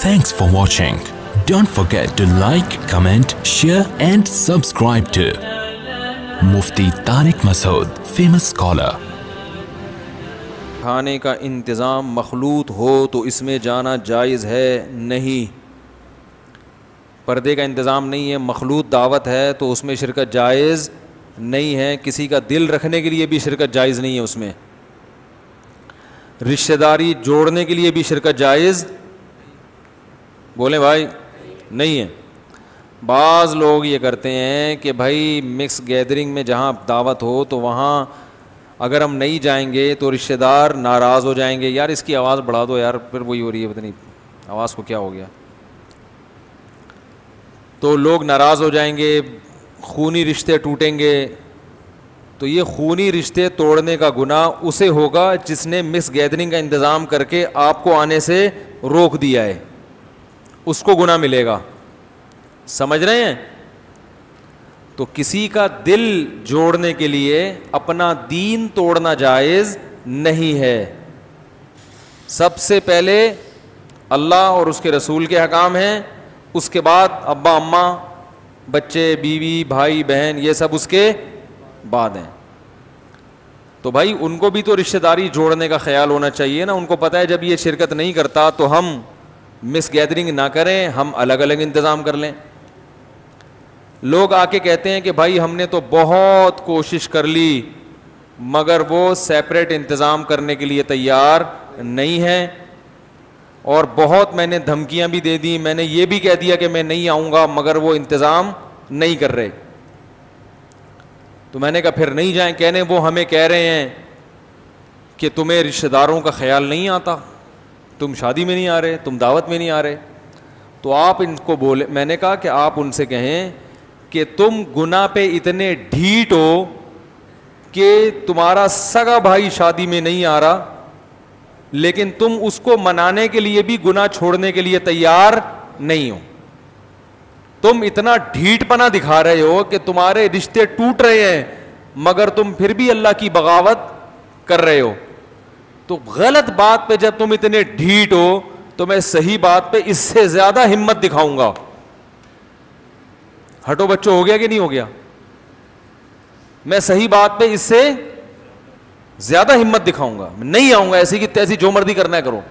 Thanks for watching. Don't forget to like, comment, share and subscribe to Mufti Tariq Masood, famous scholar. खाने का इंतज़ाम मखलूत हो तो इसमें जाना जायज़ है नहीं, पर्दे का इंतज़ाम नहीं है, मखलूत दावत है तो उसमें शिरकत जायज़ नहीं है। किसी का दिल रखने के लिए भी शिरकत जायज़ नहीं है, उसमें रिश्तेदारी जोड़ने के लिए भी शिरकत जायज़, बोलें भाई, नहीं है। बाज़ लोग ये करते हैं कि भाई मिक्स गैदरिंग में जहाँ दावत हो तो वहाँ अगर हम नहीं जाएंगे तो रिश्तेदार नाराज़ हो जाएंगे। यार इसकी आवाज़ बढ़ा दो यार, फिर वही हो रही है, पता नहीं आवाज़ को क्या हो गया। तो लोग नाराज़ हो जाएंगे, खूनी रिश्ते टूटेंगे। तो ये खूनी रिश्ते तोड़ने का गुनाह उसे होगा जिसने मिक्स गैदरिंग का इंतज़ाम करके आपको आने से रोक दिया है, उसको गुनाह मिलेगा। समझ रहे हैं? तो किसी का दिल जोड़ने के लिए अपना दीन तोड़ना जायज़ नहीं है। सबसे पहले अल्लाह और उसके रसूल के हकाम हैं, उसके बाद अब्बा अम्मा, बच्चे, बीवी, भाई बहन, ये सब उसके बाद हैं। तो भाई उनको भी तो रिश्तेदारी जोड़ने का ख्याल होना चाहिए ना। उनको पता है जब ये शिरकत नहीं करता तो हम मिस गैदरिंग ना करें, हम अलग अलग इंतज़ाम कर लें। लोग आके कहते हैं कि भाई हमने तो बहुत कोशिश कर ली, मगर वो सेपरेट इंतज़ाम करने के लिए तैयार नहीं हैं, और बहुत मैंने धमकियां भी दे दी, मैंने ये भी कह दिया कि मैं नहीं आऊँगा, मगर वो इंतज़ाम नहीं कर रहे। तो मैंने कहा फिर नहीं जाएं, कहने वो हमें कह रहे हैं कि तुम्हें रिश्तेदारों का ख्याल नहीं आता, तुम शादी में नहीं आ रहे, तुम दावत में नहीं आ रहे। तो आप इनको बोले, मैंने कहा कि आप उनसे कहें कि तुम गुनाह पे इतने ढीठ हो कि तुम्हारा सगा भाई शादी में नहीं आ रहा, लेकिन तुम उसको मनाने के लिए भी गुनाह छोड़ने के लिए तैयार नहीं हो। तुम इतना ढीठपना दिखा रहे हो कि तुम्हारे रिश्ते टूट रहे हैं, मगर तुम फिर भी अल्लाह की बगावत कर रहे हो। तो गलत बात पे जब तुम इतने ढीठ हो तो मैं सही बात पे इससे ज्यादा हिम्मत दिखाऊंगा। हटो बच्चों, हो गया कि नहीं हो गया? मैं सही बात पे इससे ज्यादा हिम्मत दिखाऊंगा, नहीं आऊंगा, ऐसी की तैसी जो मर्जी करना है करो।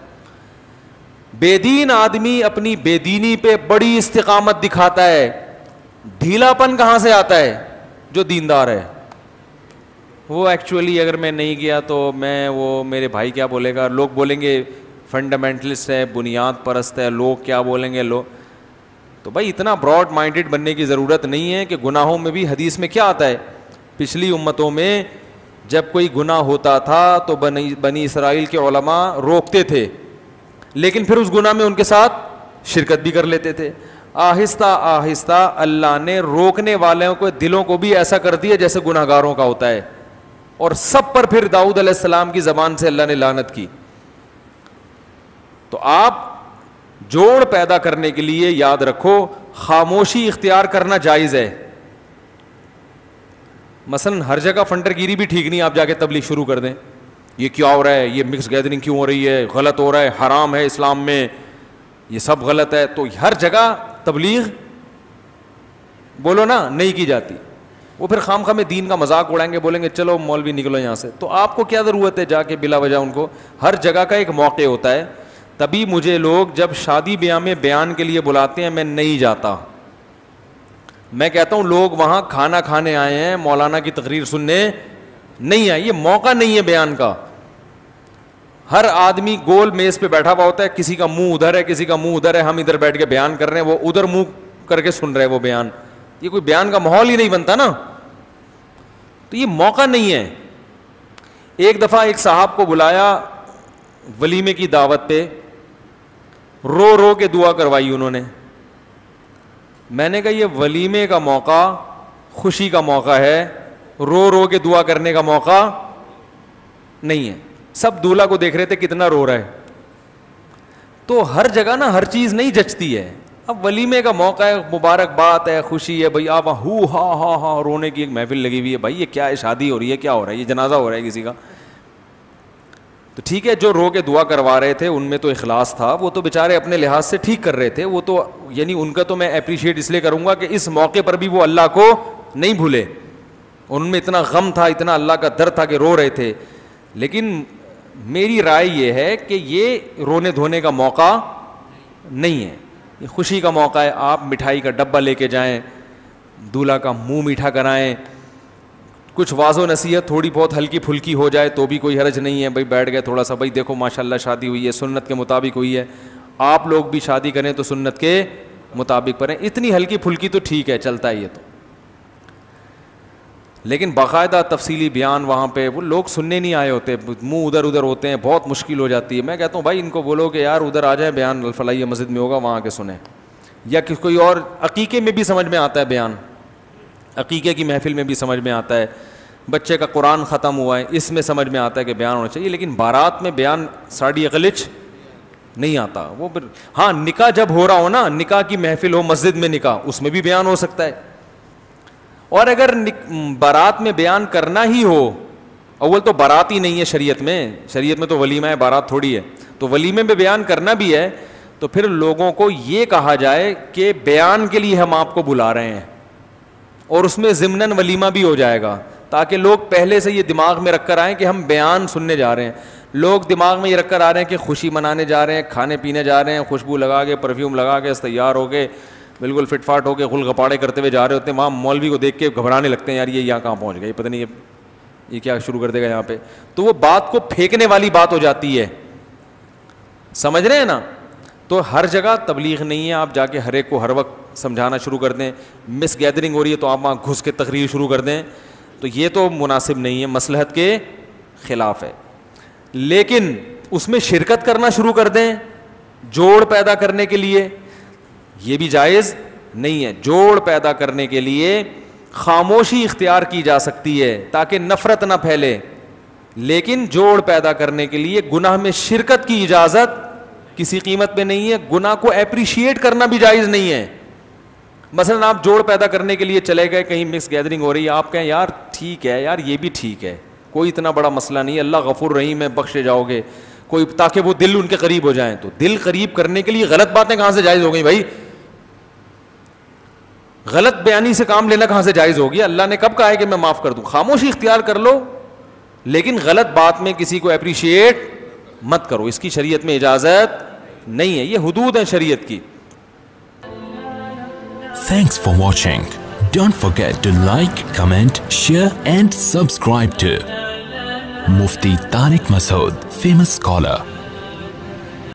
बेदीन आदमी अपनी बेदीनी पे बड़ी इस्तिकामत दिखाता है। ढीलापन कहां से आता है? जो दीनदार है वो एक्चुअली अगर मैं नहीं गया तो मैं वो मेरे भाई क्या बोलेगा, लोग बोलेंगे फंडामेंटलिस्ट है, बुनियाद परस्त है, लोग क्या बोलेंगे, लोग। तो भाई इतना ब्रॉड माइंडेड बनने की ज़रूरत नहीं है कि गुनाहों में भी हदीस में क्या आता है, पिछली उम्मतों में जब कोई गुनाह होता था तो बनी इसराइल के उलमा रोकते थे, लेकिन फिर उस गुनाह में उनके साथ शिरकत भी कर लेते थे। आहिस्ता आहिस्ता अल्लाह ने रोकने वालों के दिलों को भी ऐसा कर दिया जैसे गुनाहगारों का होता है, और सब पर फिर दाऊद अलैहिस्सलाम की ज़बान से अल्लाह ने लानत की। तो आप जोड़ पैदा करने के लिए याद रखो खामोशी इख्तियार करना जायज़ है। मसलन हर जगह फंडरगिरी भी ठीक नहीं, आप जाके तबलीग शुरू कर दें, ये क्या हो रहा है, ये मिक्स गैदरिंग क्यों हो रही है, गलत हो रहा है, हराम है इस्लाम में, ये सब गलत है। तो हर जगह तबलीग बोलो ना, नहीं की जाती। वो फिर खामखा में दीन का मजाक उड़ाएंगे, बोलेंगे चलो मौलवी निकलो यहाँ से। तो आपको क्या ज़रूरत है जाके बिला वजह उनको? हर जगह का एक मौके होता है। तभी मुझे लोग जब शादी ब्याह में बयान के लिए बुलाते हैं मैं नहीं जाता। मैं कहता हूँ लोग वहाँ खाना खाने आए हैं, मौलाना की तकरीर सुनने नहीं आए, ये मौका नहीं है बयान का। हर आदमी गोल मेज़ पे बैठा हुआ होता है, किसी का मुंह उधर है, किसी का मुंह उधर है, हम इधर बैठ के बयान कर रहे हैं, वो उधर मुंह करके सुन रहे हैं वो बयान। ये कोई बयान का माहौल ही नहीं बनता ना। तो ये मौका नहीं है। एक दफ़ा एक साहब को बुलाया वलीमे की दावत पे, रो रो के दुआ करवाई उन्होंने। मैंने कहा ये वलीमे का मौका, खुशी का मौका है, रो रो के दुआ करने का मौका नहीं है। सब दूल्हा को देख रहे थे कितना रो रहा है। तो हर जगह ना हर चीज़ नहीं जचती है। अब वलीमे का मौका है, मुबारक बात है, खुशी है, भाई आप हु हा हा हा रोने की एक महफिल लगी हुई है। भाई ये क्या है, शादी हो रही है, क्या हो रहा है, ये जनाजा हो रहा है किसी का। तो ठीक है, जो रो के दुआ करवा रहे थे उनमें तो इखलास था, वो तो बेचारे अपने लिहाज से ठीक कर रहे थे, वो तो यानी उनका तो मैं अप्रिशिएट इसलिए करूँगा कि इस मौके पर भी वो अल्लाह को नहीं भूले, उनमें इतना गम था, इतना अल्लाह का दर्द था कि रो रहे थे। लेकिन मेरी राय ये है कि ये रोने धोने का मौका नहीं है, ये खुशी का मौका है। आप मिठाई का डब्बा लेके जाएं, दूल्हा का मुंह मीठा कराएं, कुछ वाजो नसीहत थोड़ी बहुत हल्की फुल्की हो जाए तो भी कोई हर्ज नहीं है। भाई बैठ गए थोड़ा सा, भाई देखो माशाल्लाह शादी हुई है, सुन्नत के मुताबिक हुई है, आप लोग भी शादी करें तो सुन्नत के मुताबिक करें, इतनी हल्की फुल्की तो ठीक है, चलता है ये तो। लेकिन बाकायदा तफसीली बयान वहाँ पे वो लोग सुनने नहीं आए होते, मुंह उधर उधर होते हैं, बहुत मुश्किल हो जाती है। मैं कहता हूँ भाई इनको बोलो कि यार उधर आ जाए, बयान अल-फलाहिया मस्जिद में होगा वहाँ के सुने, या कि कोई और अकीके में भी समझ में आता है बयान, अकीके की महफिल में भी समझ में आता है, बच्चे का कुरान ख़त्म हुआ है इसमें समझ में आता है कि बयान होना चाहिए। लेकिन बारात में बयान साड़ी गलिच नहीं आता वो। हाँ, निकाह जब हो रहा हो ना, निकाह की महफिल हो मस्जिद में, निकाह उसमें भी बयान हो सकता है। और अगर बारात में बयान करना ही हो, अव्वल तो बारात ही नहीं है शरीयत में, शरीयत में तो वलीमा है, बारात थोड़ी है, तो वलीमे में बयान करना भी है, तो फिर लोगों को ये कहा जाए कि बयान के लिए हम आपको बुला रहे हैं, और उसमें ज़िम्नन वलीमा भी हो जाएगा, ताकि लोग पहले से ये दिमाग में रख कर आएँ कि हम बयान सुनने जा रहे हैं। लोग दिमाग में ये रख कर आ रहे हैं कि खुशी मनाने जा रहे हैं, खाने पीने जा रहे हैं, खुशबू लगा के, परफ्यूम लगा के, तैयार हो के, बिल्कुल फिटफाट होकर गुलगपाड़े करते हुए जा रहे होते हैं। वहाँ मौलवी को देख के घबराने लगते हैं, यार ये यहाँ कहाँ पहुँच गए, पता नहीं ये क्या शुरू कर देगा यहाँ पे। तो वो बात को फेंकने वाली बात हो जाती है, समझ रहे हैं ना। तो हर जगह तबलीग नहीं है, आप जाके हर एक को हर वक्त समझाना शुरू कर दें। मिस गैदरिंग हो रही है तो आप वहाँ घुस के तकरीर शुरू कर दें, तो ये तो मुनासिब नहीं है, मसलहत के ख़िलाफ़ है। लेकिन उसमें शिरकत करना शुरू कर दें जोड़ पैदा करने के लिए, ये भी जायज़ नहीं है। जोड़ पैदा करने के लिए खामोशी इख्तियार की जा सकती है ताकि नफ़रत ना फैले, लेकिन जोड़ पैदा करने के लिए गुनाह में शिरकत की इजाज़त किसी कीमत पे नहीं है। गुनाह को एप्रिशिएट करना भी जायज़ नहीं है। मसलन आप जोड़ पैदा करने के लिए चले गए कहीं, मिक्स गैदरिंग हो रही है, आप कहें यार ठीक है यार ये भी ठीक है, कोई इतना बड़ा मसला नहीं है, अल्लाह गफूर रहीम है, बख्शे जाओगे, कोई ताकि वो दिल उनके करीब हो जाएँ। तो दिल करीब करने के लिए गलत बातें कहाँ से जायज़ हो गई भाई, गलत बयानी से काम लेना कहाँ से जायज़ होगी। अल्लाह ने कब कहा है कि मैं माफ़ कर दूँ। खामोशी इख्तियार कर लो, लेकिन गलत बात में किसी को अप्रिशिएट मत करो, इसकी शरीयत में इजाज़त नहीं है, ये हुदूद है शरीयत की। Thanks for watching, don't forget to like, comment, share and subscribe to Mufti Tariq Masood, famous scholar.